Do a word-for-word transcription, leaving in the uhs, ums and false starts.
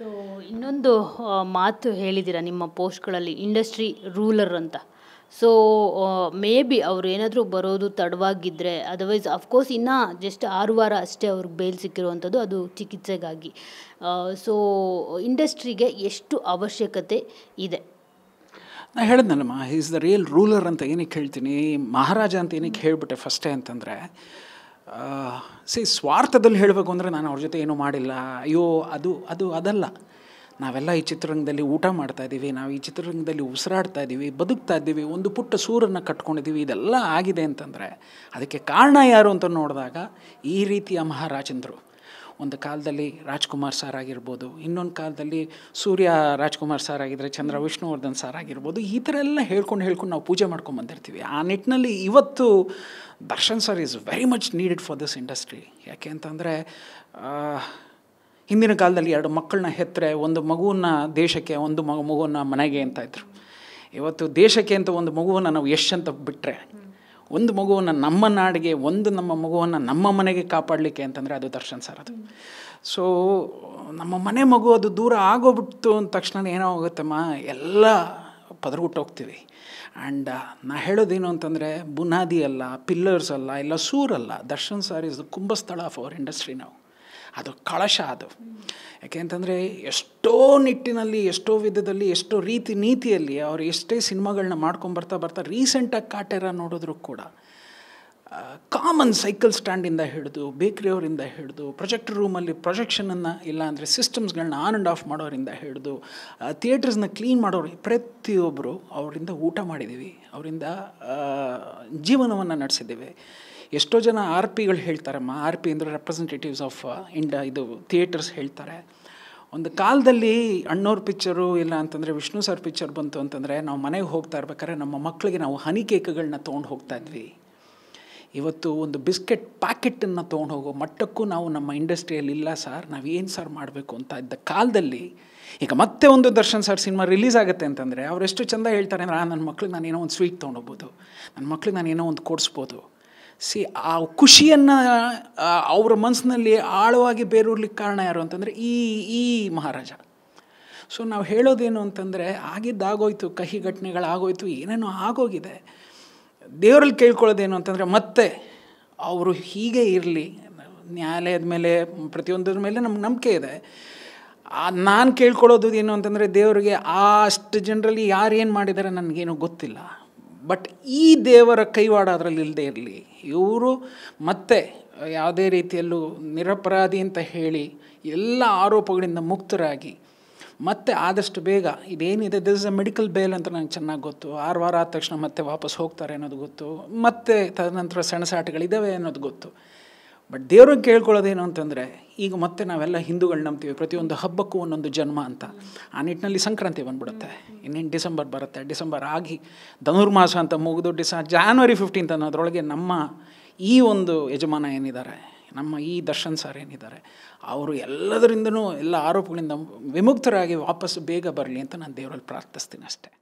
So ಇನ್ನೊಂದು ಮಾತು ಹೇಳಿದ್ದೀರಾ ನಿಮ್ಮ ಪೋಸ್ಟ್ಗಳಲ್ಲಿ, ಇಂಡಸ್ಟ್ರಿ ರೂಲರ್ ಅಂತ. ಸೊ ಮೇ ಬಿ ಅವ್ರು ಏನಾದರೂ ಬರೋದು ತಡವಾಗಿದ್ದರೆ, ಅದರ್ವೈಸ್ ಅಫ್ಕೋರ್ಸ್ ಇನ್ನೂ ಜಸ್ಟ್ ಆರು ವಾರ ಅಷ್ಟೇ ಅವ್ರಿಗೆ ಬೇಲ್ ಸಿಕ್ಕಿರುವಂಥದ್ದು, ಅದು ಚಿಕಿತ್ಸೆಗಾಗಿ. ಸೊ ಇಂಡಸ್ಟ್ರಿಗೆ ಎಷ್ಟು ಅವಶ್ಯಕತೆ ಇದೆ? ನಾನು ಹೇಳಿದ್ನಲ್ಲಮ್ಮ, ಈಸ್ ದ ರಿಯಲ್ ರೂಲರ್ ಅಂತ ಏನಕ್ಕೆ ಹೇಳ್ತೀನಿ, ಮಹಾರಾಜ ಅಂತ ಏನಕ್ಕೆ ಹೇಳಿಬಿಟ್ಟೆ ಫಸ್ಟೇ ಅಂತಂದರೆ, ಸಿ ಸ್ವಾರ್ಥದಲ್ಲಿ ಹೇಳಬೇಕು ಅಂದರೆ ನಾನು ಅವ್ರ ಜೊತೆ ಏನೂ ಮಾಡಿಲ್ಲ, ಅಯ್ಯೋ ಅದು ಅದು ಅದಲ್ಲ. ನಾವೆಲ್ಲ ಈ ಚಿತ್ರರಂಗದಲ್ಲಿ ಊಟ ಮಾಡ್ತಾಯಿದ್ದೀವಿ, ನಾವು ಈ ಚಿತ್ರರಂಗದಲ್ಲಿ ಉಸಿರಾಡ್ತಾ ಇದ್ದೀವಿ, ಬದುಕ್ತಾ ಇದ್ದೀವಿ, ಒಂದು ಪುಟ್ಟ ಸೂರನ್ನು ಕಟ್ಕೊಂಡಿದ್ದೀವಿ, ಇದೆಲ್ಲ ಆಗಿದೆ ಅಂತಂದರೆ ಅದಕ್ಕೆ ಕಾರಣ ಯಾರು ಅಂತ ನೋಡಿದಾಗ ಈ ರೀತಿಯ ಮಹಾರಾಜೇಂದ್ರು, ಒಂದು ಕಾಲದಲ್ಲಿ ರಾಜ್ಕುಮಾರ್ ಸಾರ್ ಆಗಿರ್ಬೋದು, ಇನ್ನೊಂದು ಕಾಲದಲ್ಲಿ ಸೂರ್ಯ ರಾಜ್ಕುಮಾರ್ ಸಾರ್ ಆಗಿದ್ದರೆ ಚಂದ್ರ ವಿಷ್ಣುವರ್ಧನ್ ಸಾರ್ ಆಗಿರ್ಬೋದು, ಈ ಥರ ಎಲ್ಲ ಹೇಳ್ಕೊಂಡು ಹೇಳ್ಕೊಂಡು ನಾವು ಪೂಜೆ ಮಾಡ್ಕೊಂಡು ಬಂದಿರ್ತೀವಿ. ಆ ನಿಟ್ಟಿನಲ್ಲಿ ಇವತ್ತು Darshan sir is very much needed for this industry. ಯಾಕೆ ಅಂತಂದರೆ ಹಿಂದಿನ ಕಾಲದಲ್ಲಿ ಎರಡು ಮಕ್ಕಳನ್ನ ಹೆತ್ತರೆ ಒಂದು ಮಗುವನ್ನು ದೇಶಕ್ಕೆ, ಒಂದು ಮಗು ಮಗುವನ್ನು ಮನೆಗೆ ಅಂತ ಇದ್ರು. ಇವತ್ತು ದೇಶಕ್ಕೆ ಅಂತ ಒಂದು ಮಗುವನ್ನು ನಾವು ಎಷ್ಟು ಅಂತ ಬಿಟ್ಟರೆ, ಒಂದು ಮಗುವನ್ನು ನಮ್ಮ ನಾಡಿಗೆ, ಒಂದು ನಮ್ಮ ಮಗುವನ್ನು ನಮ್ಮ ಮನೆಗೆ ಕಾಪಾಡಲಿಕ್ಕೆ ಅಂತಂದರೆ ಅದು ದರ್ಶನ್ ಸರ್. ಅದು ಸೊ ನಮ್ಮ ಮನೆ ಮಗು ಅದು ದೂರ ಆಗೋಗ್ಬಿಟ್ಟು ಅಂದ ತಕ್ಷಣ ಏನೋ ಆಗುತ್ತಮ್ಮ, ಎಲ್ಲ ಪದರ್ಗುಟ್ಟೋಗ್ತೀವಿ. ಆ್ಯಂಡ್ ನಾನು ಹೇಳೋದೇನು ಅಂತಂದರೆ, ಬುನಾದಿ ಅಲ್ಲ, ಪಿಲ್ಲರ್ಸ್ ಅಲ್ಲ, ಇಲ್ಲ ಸೂರಲ್ಲ, ದರ್ಶನ್ ಸರ್ ಇಸ್ ದ ಕುಂಭಸ್ಥಳ ಆಫ್ ಅವರ್ ಇಂಡಸ್ಟ್ರಿ. ನಾವು ಅದು ಕಳಶ ಅದು. ಯಾಕೆ ಅಂತಂದರೆ ಎಷ್ಟೋ ನಿಟ್ಟಿನಲ್ಲಿ, ಎಷ್ಟೋ ವಿಧದಲ್ಲಿ, ಎಷ್ಟೋ ರೀತಿ ನೀತಿಯಲ್ಲಿ ಅವರು ಎಷ್ಟೇ ಸಿನಿಮಾಗಳನ್ನ ಮಾಡ್ಕೊಂಡು ಬರ್ತಾ ಬರ್ತಾ ರೀಸೆಂಟಾಗಿ ಕಾಟೇರ ನೋಡಿದ್ರೂ ಕೂಡ ಕಾಮನ್ ಸೈಕಲ್ ಸ್ಟ್ಯಾಂಡಿಂದ ಹಿಡಿದು, ಬೇಕ್ರಿಯವರಿಂದ ಹಿಡಿದು, ಪ್ರೊಜೆಕ್ಟ್ ರೂಮಲ್ಲಿ ಪ್ರೊಜೆಕ್ಷನನ್ನು ಇಲ್ಲಾಂದರೆ ಸಿಸ್ಟಮ್ಸ್ಗಳನ್ನ ಆನ್ ಆ್ಯಂಡ್ ಆಫ್ ಮಾಡೋರಿಂದ ಹಿಡಿದು ಥಿಯೇಟರ್ಸ್ನ ಕ್ಲೀನ್ ಮಾಡೋರು, ಪ್ರತಿಯೊಬ್ಬರು ಅವರಿಂದ ಊಟ ಮಾಡಿದ್ದೀವಿ, ಅವರಿಂದ ಜೀವನವನ್ನು ನಡೆಸಿದ್ದೀವಿ. ಎಷ್ಟೋ ಜನ ಆರ್ ಪಿಗಳು ಹೇಳ್ತಾರಮ್ಮ, ಆರ್ ಪಿ ಅಂದರೆ ರೆಪ್ರೆಸೆಂಟೇಟಿವ್ಸ್ ಆಫ್ ಇಂಡ ಇದು ಥಿಯೇಟರ್ಸ್ ಹೇಳ್ತಾರೆ. ಒಂದು ಕಾಲದಲ್ಲಿ ಅಣ್ಣವ್ರ ಪಿಕ್ಚರು ಇಲ್ಲ ಅಂತಂದರೆ ವಿಷ್ಣು ಸರ್ ಪಿಕ್ಚರ್ ಬಂತು ಅಂತಂದರೆ ನಾವು ಮನೆಗೆ ಹೋಗ್ತಾ ಇರ್ಬೇಕಾದ್ರೆ ನಮ್ಮ ಮಕ್ಕಳಿಗೆ ನಾವು ಹನಿ ಕೇಕ್ಗಳನ್ನ ತೊಗೊಂಡು ಹೋಗ್ತಾಯಿದ್ವಿ. ಇವತ್ತು ಒಂದು ಬಿಸ್ಕೆಟ್ ಪ್ಯಾಕೆಟನ್ನು ತೊಗೊಂಡು ಹೋಗೋ ಮಟ್ಟಕ್ಕೂ ನಾವು ನಮ್ಮ ಇಂಡಸ್ಟ್ರಿಯಲ್ಲಿ ಇಲ್ಲ ಸರ್, ನಾವು ಏನು ಸರ್ ಮಾಡಬೇಕು ಅಂತ ಇದ್ದ ಕಾಲದಲ್ಲಿ ಈಗ ಮತ್ತೆ ಒಂದು ದರ್ಶನ್ ಸರ್ ಸಿನಿಮಾ ರಿಲೀಸ್ ಆಗುತ್ತೆ ಅಂತಂದರೆ ಅವರೆಷ್ಟು ಚೆಂದ ಹೇಳ್ತಾರೆ ಅಂದರೆ, ನನ್ನ ಮಕ್ಳಿಗೆ ನಾನು ಏನೋ ಒಂದು ಸ್ವೀಟ್ ತೊಗೊಂಡೋಗ್ಬೋದು, ನನ್ನ ಮಕ್ಳಿಗೆ ನಾನು ಏನೋ ಒಂದು ಕೊಡಿಸ್ಬೋದು. ಸಿ ಆ ಖುಷಿಯನ್ನು ಅವರ ಮನಸ್ಸಿನಲ್ಲಿ ಆಳವಾಗಿ ಬೇರೂರ್ಲಿಕ್ಕೆ ಕಾರಣ ಯಾರು ಅಂತಂದರೆ ಈ ಈ ಮಹಾರಾಜ. ಸೊ ನಾವು ಹೇಳೋದೇನು ಅಂತಂದರೆ ಆಗಿದ್ದಾಗೋಯ್ತು, ಕಹಿ ಘಟನೆಗಳಾಗೋಯ್ತು, ಏನೇನೋ ಆಗೋಗಿದೆ. ದೇವರಲ್ಲಿ ಕೇಳ್ಕೊಳ್ಳೋದೇನು ಅಂತಂದರೆ ಮತ್ತೆ ಅವರು ಹೀಗೆ ಇರಲಿ. ನ್ಯಾಯಾಲಯದ ಮೇಲೆ ಪ್ರತಿಯೊಂದರ ಮೇಲೆ ನಮ್ಗೆ ನಂಬಿಕೆ ಇದೆ. ನಾನು ಕೇಳ್ಕೊಳ್ಳೋದು ಏನು ಅಂತಂದರೆ ದೇವರಿಗೆ ಅಷ್ಟು ಜನರಲ್ಲಿ ಯಾರು ಏನು ಮಾಡಿದ್ದಾರೆ ನನಗೇನು ಗೊತ್ತಿಲ್ಲ, ಬಟ್ ಈ ದೇವರ ಕೈವಾಡ ಅದರಲ್ಲಿ ಇಲ್ಲದೆ ಇರಲಿ. ಇವರು ಮತ್ತೆ ಯಾವುದೇ ರೀತಿಯಲ್ಲೂ ನಿರಪರಾಧಿ ಅಂತ ಹೇಳಿ ಎಲ್ಲ ಆರೋಪಗಳಿಂದ ಮುಕ್ತರಾಗಿ ಮತ್ತೆ ಆದಷ್ಟು ಬೇಗ ಇದೇನಿದೆ, this is a medical bail ಅಂತ ನನಗೆ ಚೆನ್ನಾಗಿ ಗೊತ್ತು, ಆರು ವಾರ ಆದ ತಕ್ಷಣ ಮತ್ತೆ ವಾಪಸ್ ಹೋಗ್ತಾರೆ ಅನ್ನೋದು ಗೊತ್ತು, ಮತ್ತೆ ತದನಂತರ ಸೆಣಸಾಟಗಳಿದ್ದಾವೆ ಅನ್ನೋದು ಗೊತ್ತು. ಬಟ್ ದೇವ್ರಿಗೆ ಕೇಳ್ಕೊಳ್ಳೋದೇನು ಅಂತಂದರೆ ಈಗ ಮತ್ತೆ ನಾವೆಲ್ಲ ಹಿಂದೂಗಳು ನಂಬ್ತೀವಿ ಪ್ರತಿಯೊಂದು ಹಬ್ಬಕ್ಕೂ ಒಂದೊಂದು ಜನ್ಮ ಅಂತ. ಆ ನಿಟ್ಟಿನಲ್ಲಿ ಸಂಕ್ರಾಂತಿ ಬಂದುಬಿಡುತ್ತೆ, ಇನ್ನೇನು ಡಿಸೆಂಬರ್ ಬರುತ್ತೆ, ಡಿಸೆಂಬರ್ ಆಗಿ ಧನುರ್ಮಾಸ ಅಂತ ಮುಗಿದು ಡಿಸ ಜಾನ್ವರಿ ಫಿಫ್ಟೀನ್ತ್ ಅನ್ನೋದ್ರೊಳಗೆ ನಮ್ಮ ಈ ಒಂದು ಯಜಮಾನ ಏನಿದ್ದಾರೆ, ನಮ್ಮ ಈ ದರ್ಶನ್ ಸರ್ ಏನಿದ್ದಾರೆ, ಅವರು ಎಲ್ಲದರಿಂದನೂ ಎಲ್ಲ ಆರೋಪಗಳಿಂದ ವಿಮುಕ್ತರಾಗಿ ವಾಪಸ್ಸು ಬೇಗ ಬರಲಿ ಅಂತ ನಾನು ದೇವರಲ್ಲಿ ಪ್ರಾರ್ಥಿಸ್ತೀನಿ ಅಷ್ಟೇ.